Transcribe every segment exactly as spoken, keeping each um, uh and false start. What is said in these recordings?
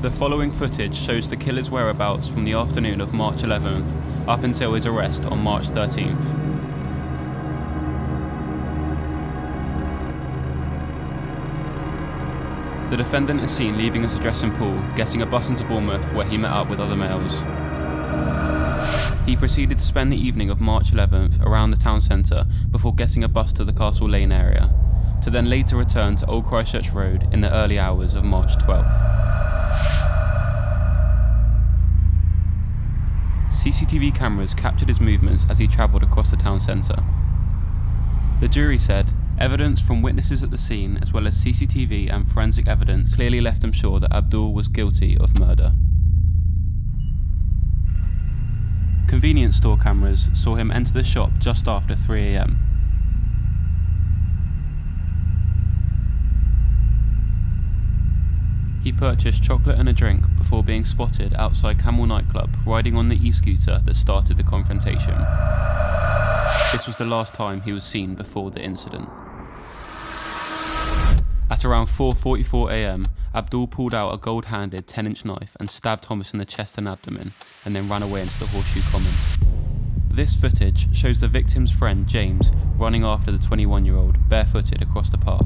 The following footage shows the killer's whereabouts from the afternoon of March eleventh up until his arrest on March thirteenth. The defendant is seen leaving his address in Poole, getting a bus into Bournemouth where he met up with other males. He proceeded to spend the evening of March eleventh around the town centre before getting a bus to the Castle Lane area, to then later return to Old Christchurch Road in the early hours of March twelfth. C C T V cameras captured his movements as he travelled across the town centre. The jury said, evidence from witnesses at the scene as well as C C T V and forensic evidence clearly left them sure that Abdul was guilty of murder. Convenience store cameras saw him enter the shop just after three A M. He purchased chocolate and a drink before being spotted outside Camel nightclub riding on the e-scooter that started the confrontation. This was the last time he was seen before the incident. At around four forty-four A M, Abdul pulled out a gold-handled ten inch knife and stabbed Thomas in the chest and abdomen, and then ran away into the Horseshoe Common. This footage shows the victim's friend, James, running after the twenty-one-year-old, barefooted across the park.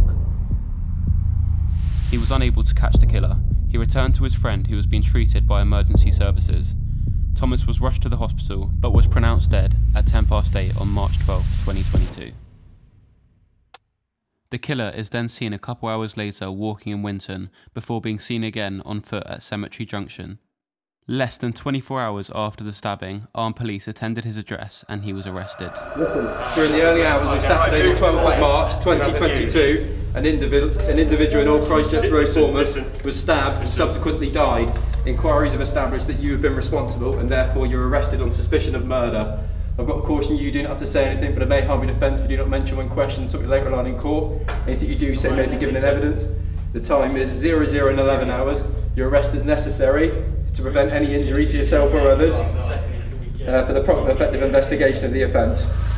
He was unable to catch the killer. He returned to his friend who was being treated by emergency services. Thomas was rushed to the hospital, but was pronounced dead at ten past eight on March twelfth, twenty twenty-two. The killer is then seen a couple hours later walking in Winton, before being seen again on foot at Cemetery Junction. Less than twenty-four hours after the stabbing, armed police attended his address and he was arrested. During the early hours of Saturday the twelfth of March, twenty twenty-two, an, individ an individual in Old Christchurch Road, Bournemouth, was stabbed and subsequently died. Inquiries have established that you have been responsible and therefore you're arrested on suspicion of murder. I've got to caution you, you do not have to say anything, but it may harm your defence if you do not mention when questioned something later on in court. Anything you do say may be given in evidence. The time is zero zero and eleven hours. Your arrest is necessary to prevent any injury to yourself or others uh, for the proper and effective investigation of the offence.